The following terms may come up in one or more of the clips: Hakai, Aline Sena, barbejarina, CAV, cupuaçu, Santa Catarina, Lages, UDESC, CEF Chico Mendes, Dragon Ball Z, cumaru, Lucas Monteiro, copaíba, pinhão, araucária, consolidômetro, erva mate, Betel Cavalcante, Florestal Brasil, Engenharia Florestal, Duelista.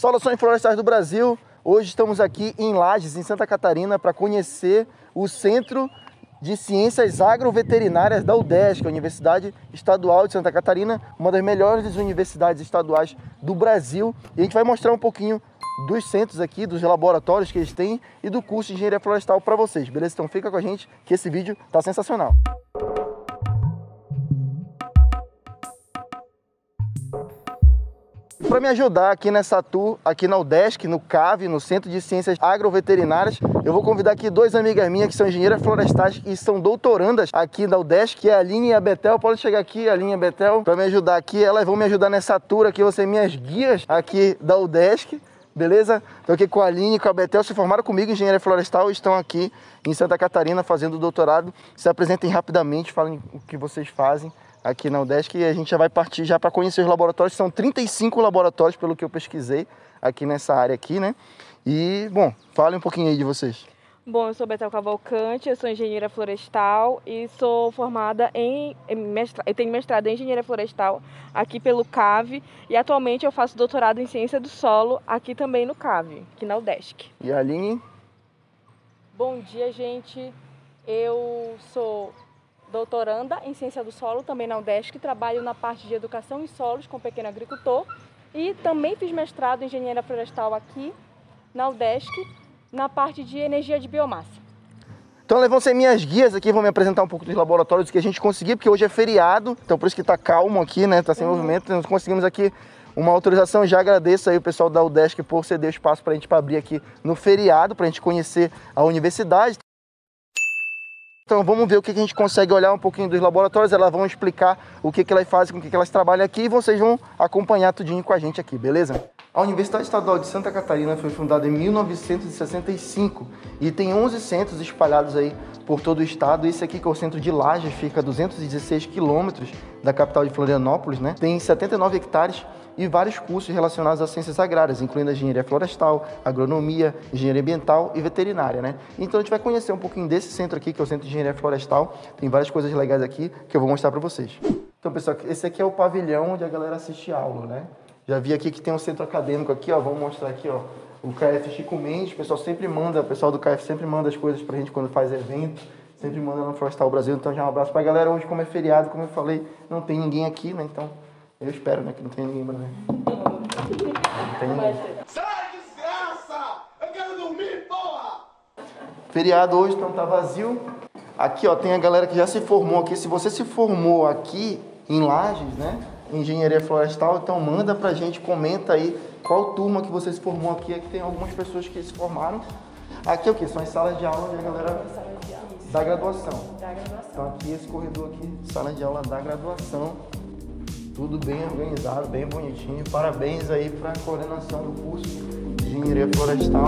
Soluções Florestais do Brasil. Hoje estamos aqui em Lages, em Santa Catarina, para conhecer o Centro de Ciências Agroveterinárias da UDESC, a Universidade Estadual de Santa Catarina, uma das melhores universidades estaduais do Brasil. E a gente vai mostrar um pouquinho dos centros aqui, dos laboratórios que eles têm e do curso de Engenharia Florestal para vocês, beleza? Então fica com a gente que esse vídeo está sensacional. Para me ajudar aqui nessa tour, aqui na UDESC, no CAV, no Centro de Ciências Agroveterinárias, eu vou convidar aqui duas amigas minhas que são engenheiras florestais e são doutorandas aqui da UDESC, que é a Aline e a Betel. Pode chegar aqui, a Aline e a Betel, para me ajudar aqui. Elas vão me ajudar nessa tour aqui, vão ser minhas guias aqui da UDESC, beleza? Estou aqui com a Aline e com a Betel, se formaram comigo em engenharia florestal e estão aqui em Santa Catarina fazendo doutorado. Se apresentem rapidamente, falem o que vocês fazem aqui na UDESC, e a gente já vai partir já para conhecer os laboratórios. São 35 laboratórios, pelo que eu pesquisei, aqui nessa área aqui, né? E, bom, fale um pouquinho aí de vocês. Bom, eu sou Betel Cavalcante, eu sou engenheira florestal e sou formada tenho mestrado em engenharia florestal aqui pelo CAV, e atualmente eu faço doutorado em ciência do solo aqui também no CAV, aqui na UDESC. E a Aline? Bom dia, gente. Eu sou doutoranda em ciência do solo, também na UDESC, trabalho na parte de educação em solos com pequeno agricultor e também fiz mestrado em engenharia florestal aqui na UDESC, na parte de energia de biomassa. Então elas vão ser minhas guias aqui, vão me apresentar um pouco dos laboratórios que a gente conseguiu, porque hoje é feriado, então por isso que está calmo aqui, né? Está sem movimento, nós conseguimos aqui uma autorização. Já agradeço aí o pessoal da UDESC por ceder o espaço para a gente abrir aqui no feriado, para a gente conhecer a universidade. Então vamos ver o que a gente consegue olhar um pouquinho dos laboratórios, elas vão explicar o que elas fazem, com o que elas trabalham aqui, e vocês vão acompanhar tudinho com a gente aqui, beleza? A Universidade Estadual de Santa Catarina foi fundada em 1965 e tem 11 centros espalhados aí por todo o estado. Esse aqui que é o centro de Lages, fica a 216 quilômetros da capital de Florianópolis, né? Tem 79 hectares e vários cursos relacionados às ciências agrárias, incluindo a engenharia florestal, agronomia, engenharia ambiental e veterinária, né? Então a gente vai conhecer um pouquinho desse centro aqui, que é o Centro de Engenharia Florestal. Tem várias coisas legais aqui que eu vou mostrar para vocês. Então, pessoal, esse aqui é o pavilhão onde a galera assiste a aula, né? Já vi aqui que tem um centro acadêmico aqui, ó, vamos mostrar aqui, ó, o CEF Chico Mendes. O pessoal sempre manda, o pessoal do CEF sempre manda as coisas pra gente quando faz evento, sempre manda no Florestal Brasil. Então já um abraço pra galera. Hoje, como é feriado, como eu falei, não tem ninguém aqui, né? Então eu espero, né, que não tem ninguém pra ver. Não tem ninguém. Sai, desgraça! Eu quero dormir, porra! Feriado hoje, então tá vazio. Aqui, ó, tem a galera que já se formou aqui. Se você se formou aqui em Lages, né, engenharia florestal, então manda pra gente, comenta aí qual turma que você se formou aqui. Aqui tem algumas pessoas que se formaram. Aqui é o que? São as salas de aula da galera da graduação. Então aqui, esse corredor aqui, sala de aula da graduação. Tudo bem organizado, bem bonitinho. Parabéns aí pra coordenação do curso de engenharia florestal.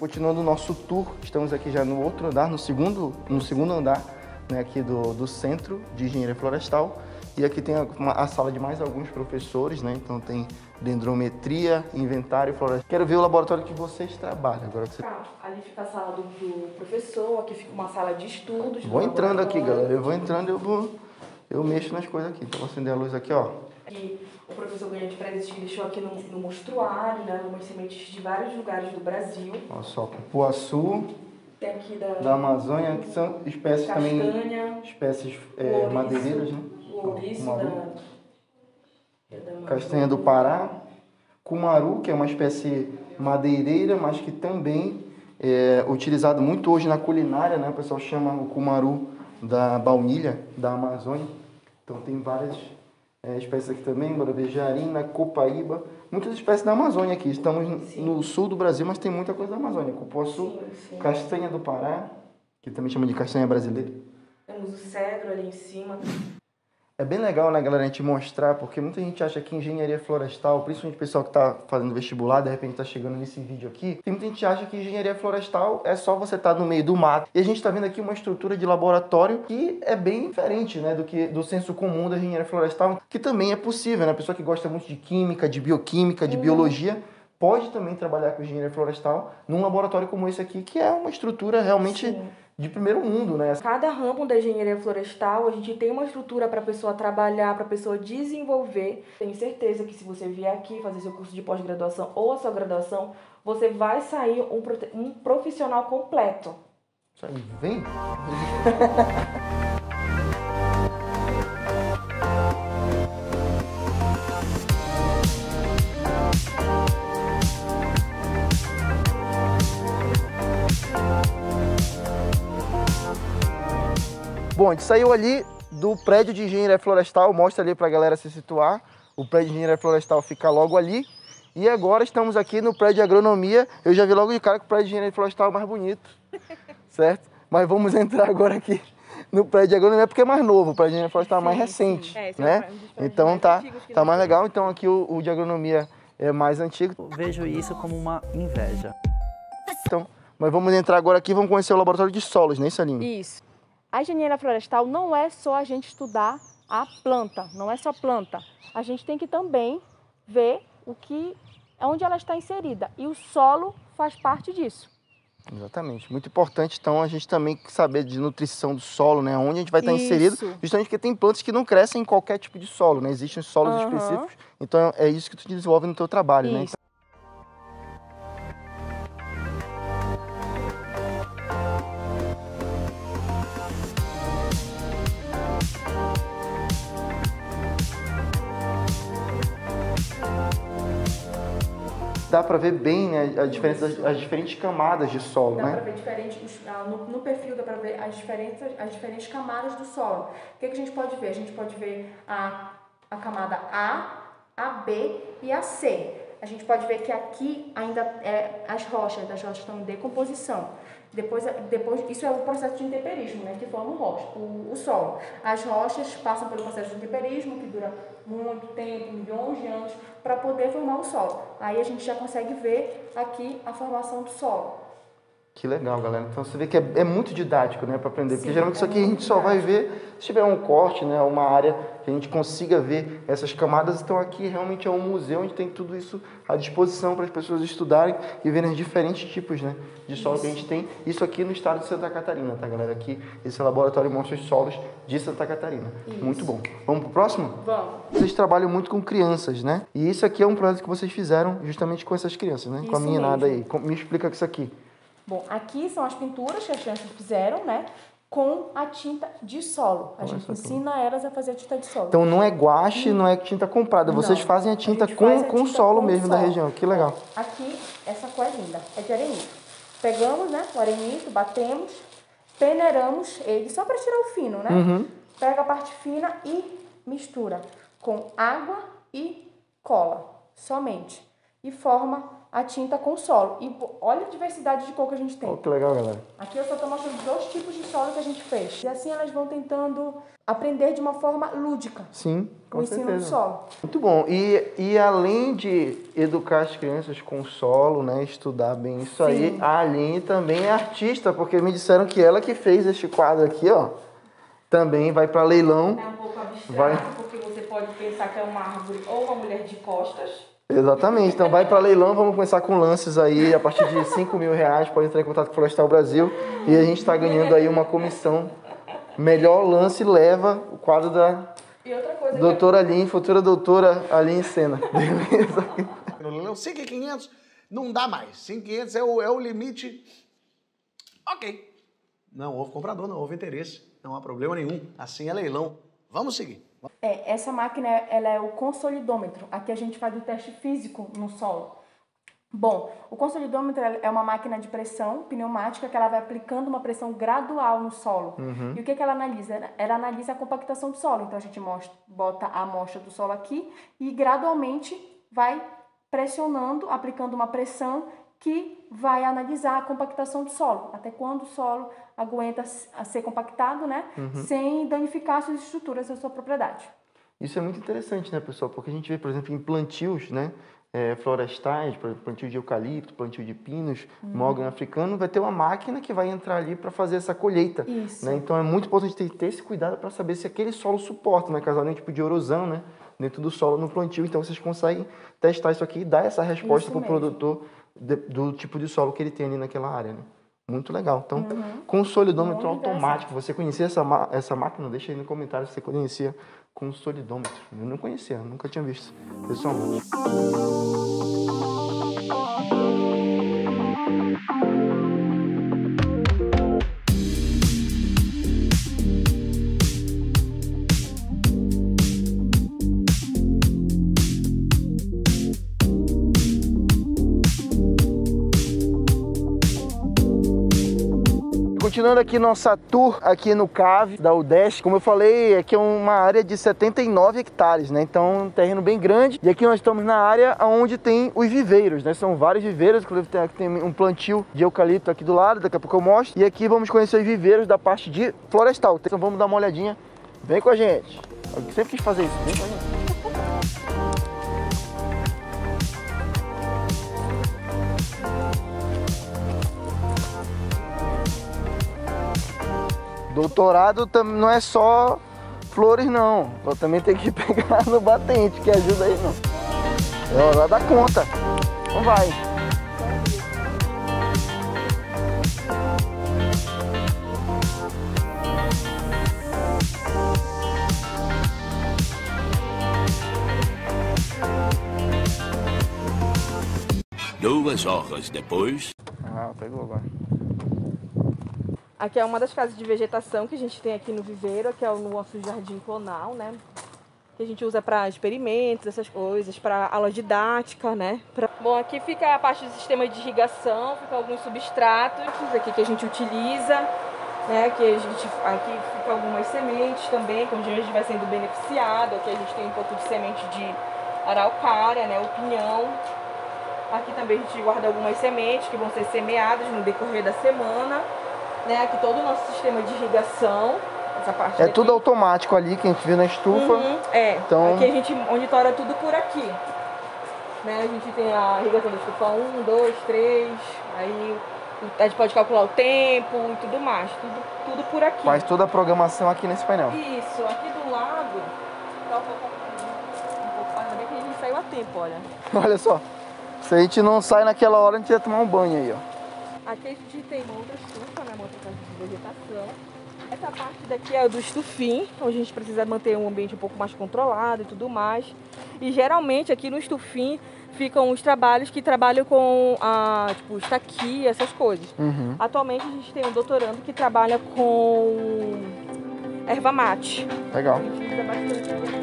Continuando o nosso tour, estamos aqui já no outro andar, no segundo andar, né, aqui do Centro de Engenharia Florestal. E aqui tem a sala de mais alguns professores, né? Então tem dendrometria, inventário florestal. Quero ver o laboratório que vocês trabalham agora. Que você... Ali fica a sala do professor, aqui fica uma sala de estudos. Vou entrando aqui, galera. Eu vou entrando, eu mexo nas coisas aqui. Então vou acender a luz aqui, ó. Aqui. O professor ganhou de presente, deixou aqui no mostruário, né, umas sementes de vários lugares do Brasil. Olha só, cupuaçu, tem aqui da Amazônia, que são espécies castanha, também, espécies madeireiras, né? O ouriço, da castanha do Pará, cumaru, que é uma espécie madeireira, mas que também é utilizado muito hoje na culinária, né? O pessoal chama o cumaru da baunilha da Amazônia. Então tem várias espécies aqui também, barbejarina, copaíba, muitas espécies da Amazônia aqui. Estamos no sul do Brasil, mas tem muita coisa da Amazônia. Cupuaçu, castanha do Pará, que também chama de castanha brasileira. Temos o cedro ali em cima. É bem legal, né, galera, a gente mostrar, porque muita gente acha que engenharia florestal, principalmente o pessoal que está fazendo vestibular, de repente está chegando nesse vídeo aqui, tem muita gente que acha que engenharia florestal é só você estar no meio do mato. E a gente está vendo aqui uma estrutura de laboratório que é bem diferente, né, do senso comum da engenharia florestal, que também é possível, né, a pessoa que gosta muito de química, de bioquímica, de biologia, pode também trabalhar com engenharia florestal num laboratório como esse aqui, que é uma estrutura realmente... Sim. De primeiro mundo, né? Cada ramo da engenharia florestal, a gente tem uma estrutura para a pessoa trabalhar, para a pessoa desenvolver. Tenho certeza que se você vier aqui fazer seu curso de pós-graduação ou a sua graduação, você vai sair um profissional completo. Isso aí, vem! Bom, a gente saiu ali do prédio de engenharia florestal, mostra ali para a galera se situar. O prédio de engenharia florestal fica logo ali. E agora estamos aqui no prédio de agronomia. Eu já vi logo de cara que o prédio de engenharia florestal é mais bonito, certo? Mas vamos entrar agora aqui no prédio de agronomia, porque é mais novo, o prédio de engenharia florestal é mais recente, né? Então tá mais legal, então aqui o de agronomia é mais antigo. Eu vejo isso como uma inveja. Então, mas vamos entrar agora aqui, vamos conhecer o laboratório de solos, né, Aline? Isso. A engenharia florestal não é só a gente estudar a planta, não é só planta. A gente tem que também ver onde ela está inserida, e o solo faz parte disso. Exatamente. Muito importante, então, a gente também saber de nutrição do solo, né? Onde a gente vai estar inserido, justamente porque tem plantas que não crescem em qualquer tipo de solo, né? Existem solos específicos, então é isso que tu desenvolve no teu trabalho, né? Então... Dá para ver bem, né, as diferentes camadas de solo, né? Dá para ver no perfil dá para ver as diferentes camadas do solo. O que a gente pode ver? A gente pode ver a camada A B e a C. A gente pode ver que aqui ainda as rochas estão em decomposição. Depois, isso é o processo de intemperismo, né, que forma o solo. As rochas passam pelo processo de intemperismo, que dura muito tempo, milhões de anos, para poder formar o solo. Aí a gente já consegue ver aqui a formação do solo. Que legal, galera. Então você vê que é muito didático, né, para aprender. Sim, porque geralmente isso aqui a gente só vai ver se tiver um corte, né, uma área que a gente consiga ver essas camadas. Então aqui realmente é um museu onde tem tudo isso à disposição para as pessoas estudarem e verem os diferentes tipos, né, de solo que a gente tem. Isso aqui no estado de Santa Catarina, tá, galera? Aqui esse laboratório mostra os solos de Santa Catarina. Isso. Muito bom. Vamos pro próximo? Vamos. Vocês trabalham muito com crianças, né? E isso aqui é um projeto que vocês fizeram justamente com essas crianças, né? Isso, com a meninada aí. Me explica isso aqui. Bom, aqui são as pinturas que as crianças fizeram, né? Com a tinta de solo. A gente ensina elas a fazer a tinta de solo. Então não é guache, não é tinta comprada. Vocês fazem a tinta com o solo mesmo da região. Que legal. Aqui, essa cor é linda. É de arenito. Pegamos, né, o arenito, batemos, peneiramos ele só para tirar o fino, né? Uhum. Pega a parte fina e mistura com água e cola somente. E forma a tinta com solo. E olha a diversidade de cor que a gente tem. Oh, que legal, galera. Aqui eu só estou mostrando 2 tipos de solo que a gente fez. E assim elas vão tentando aprender de uma forma lúdica. Sim, com certeza. O ensino do solo. Muito bom. E além de educar as crianças com solo, né, estudar bem isso aí, a Aline também é artista, porque me disseram que ela que fez este quadro aqui, ó. Também vai para leilão. É um pouco abstrato, porque você pode pensar que é uma árvore ou uma mulher de costas. Exatamente, então vai para leilão, vamos começar com lances aí, a partir de R$5.000, pode entrar em contato com o Florestal Brasil, e a gente está ganhando aí uma comissão. Melhor lance leva o quadro da doutora Aline, futura doutora Aline Sena. Beleza? No leilão, 5.500 não dá mais, 5.500 é o limite, ok. Não houve comprador, não houve interesse, não há problema nenhum, assim é leilão, vamos seguir. Essa máquina, ela é o consolidômetro. Aqui a gente faz o teste físico no solo. Bom, o consolidômetro é uma máquina de pressão pneumática que ela vai aplicando uma pressão gradual no solo. Uhum. E o que ela analisa? Ela analisa a compactação do solo. Então a gente bota a amostra do solo aqui e gradualmente vai pressionando, aplicando uma pressão que vai analisar a compactação do solo, até quando o solo aguenta a ser compactado, né? Uhum. Sem danificar as suas estruturas da sua propriedade. Isso é muito interessante, né, pessoal? Porque a gente vê, por exemplo, em plantios, né? Florestais, plantio de eucalipto, plantio de pinos, mogno africano, vai ter uma máquina que vai entrar ali para fazer essa colheita. Isso. Né? Então é muito importante ter esse cuidado para saber se aquele solo suporta, né? Caso algum tipo de erosão, né? Dentro do solo no plantio. Então vocês conseguem testar isso aqui e dar essa resposta para o produtor do tipo de solo que ele tem ali naquela área. Né? Muito legal. Então, consolidômetro automático. Você conhecia essa máquina? Deixa aí no comentário se você conhecia consolidômetro. Eu não conhecia, nunca tinha visto pessoalmente. Continuando aqui nossa tour aqui no CAV da UDESC, como eu falei, aqui é uma área de 79 hectares, né? Então um terreno bem grande. E aqui nós estamos na área onde tem os viveiros, né? São vários viveiros, inclusive tem um plantio de eucalipto aqui do lado, daqui a pouco eu mostro. E aqui vamos conhecer os viveiros da parte de florestal. Então vamos dar uma olhadinha. Vem com a gente. Eu sempre quis fazer isso, vem com a gente. Doutorado não é só flores, não. Eu também tem que pegar no batente, que ajuda aí, não. É hora da conta. Então vai. Duas horas depois... Ah, pegou agora. Aqui é uma das casas de vegetação que a gente tem aqui no viveiro, aqui é o nosso jardim clonal, né? Que a gente usa para experimentos, essas coisas, para aula didática, né? Bom, aqui fica a parte do sistema de irrigação, fica alguns substratos aqui que a gente utiliza, né? Aqui fica algumas sementes também, onde a gente vai sendo beneficiado. Aqui a gente tem um pouco de semente de araucária, né? O pinhão. Aqui também a gente guarda algumas sementes que vão ser semeadas no decorrer da semana. Né, aqui todo o nosso sistema de irrigação, essa parte é daqui. Tudo automático ali que a gente viu na estufa. Então... Aqui a gente monitora tudo por aqui. Né, a gente tem a irrigação da estufa 1, 2, 3, aí a gente pode calcular o tempo e tudo mais, tudo por aqui. Faz toda a programação aqui nesse painel. Isso, aqui do lado, tá um pouco mais, bem que a gente saiu a tempo, olha. Olha só, se a gente não sai naquela hora, a gente ia tomar um banho aí, ó. Aqui a gente tem uma outra estufa, né? Uma outra casa de vegetação. Essa parte daqui é do estufim, onde a gente precisa manter um ambiente um pouco mais controlado e tudo mais. E geralmente aqui no estufim ficam os trabalhos que trabalham com tipo, estaquia, essas coisas. Uhum. Atualmente a gente tem um doutorando que trabalha com erva mate. Legal. A gente utiliza bastante.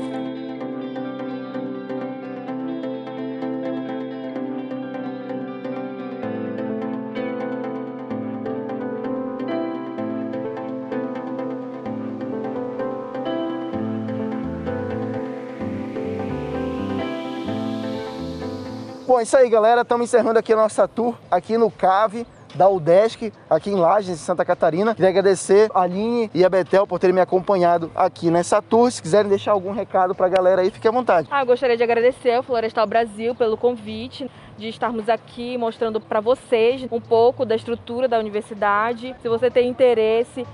Bom, é isso aí, galera. Estamos encerrando aqui a nossa tour aqui no CAV da UDESC, aqui em Lages, Santa Catarina. Queria agradecer a Aline e a Betel por terem me acompanhado aqui nessa tour. Se quiserem deixar algum recado para a galera aí, fique à vontade. Eu gostaria de agradecer ao Florestal Brasil pelo convite de estarmos aqui mostrando para vocês um pouco da estrutura da universidade. Se você tem interesse,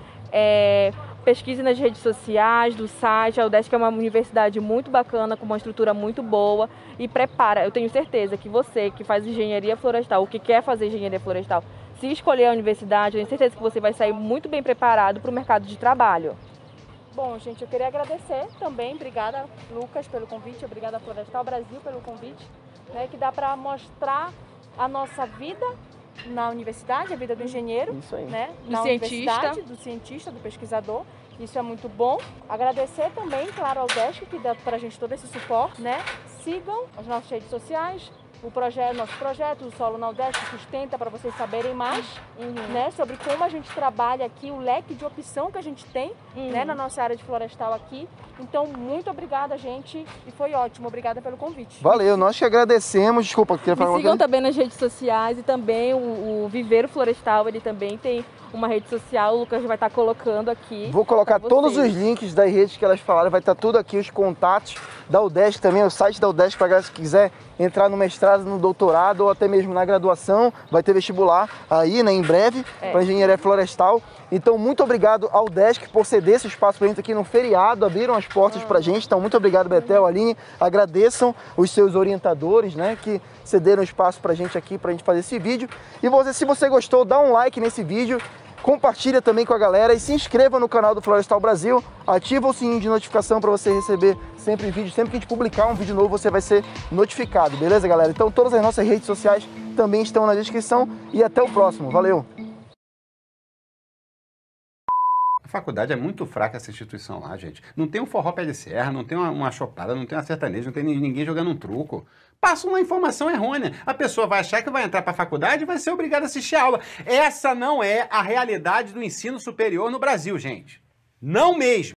pesquise nas redes sociais, do site. A UDESC é uma universidade muito bacana, com uma estrutura muito boa e prepara. Eu tenho certeza que você que faz engenharia florestal, ou que quer fazer engenharia florestal, se escolher a universidade, eu tenho certeza que você vai sair muito bem preparado para o mercado de trabalho. Bom, gente, eu queria agradecer também. Obrigada, Lucas, pelo convite. Obrigada, Florestal Brasil, pelo convite, né, que dá para mostrar a nossa vida na universidade, a vida do engenheiro, né? Na universidade, do cientista, do pesquisador. Isso é muito bom. Agradecer também, claro, ao UDESC, que dá pra gente todo esse suporte, né? Sigam as nossas redes sociais, Nosso projeto, o Solo na UDESC, sustenta para vocês saberem mais, né, sobre como a gente trabalha aqui, o leque de opção que a gente tem, né, na nossa área de florestal aqui. Então, muito obrigada, gente, e foi ótimo. Obrigada pelo convite. Valeu, nós que agradecemos. Desculpa, queria falar uma coisa. Sigam também nas redes sociais e também o Viveiro Florestal, ele também tem uma rede social, o Lucas vai estar colocando aqui. Vou colocar todos os links das redes que elas falaram, vai estar tudo aqui, os contatos da UDESC também, o site da UDESC para a galera que quiser entrar no mestrado, no doutorado ou até mesmo na graduação, vai ter vestibular aí, né, em breve, para Engenharia Florestal. Então, muito obrigado ao UDESC por ceder esse espaço para a gente aqui no feriado, abriram as portas para a gente. Então, muito obrigado, Betel, Aline. Agradeçam os seus orientadores, né, que cederam espaço para a gente aqui, para a gente fazer esse vídeo. E você, se você gostou, dá um like nesse vídeo, compartilha também com a galera e se inscreva no canal do Florestal Brasil, ativa o sininho de notificação para você receber sempre vídeo, sempre que a gente publicar um vídeo novo você vai ser notificado, beleza, galera? Então todas as nossas redes sociais também estão na descrição e até o próximo, valeu! A faculdade é muito fraca, essa instituição lá, gente. Não tem um forró pé de serra, não tem uma chopada, não tem uma sertaneja, não tem ninguém jogando um truco. Passa uma informação errônea. A pessoa vai achar que vai entrar para a faculdade e vai ser obrigada a assistir a aula. Essa não é a realidade do ensino superior no Brasil, gente. Não mesmo.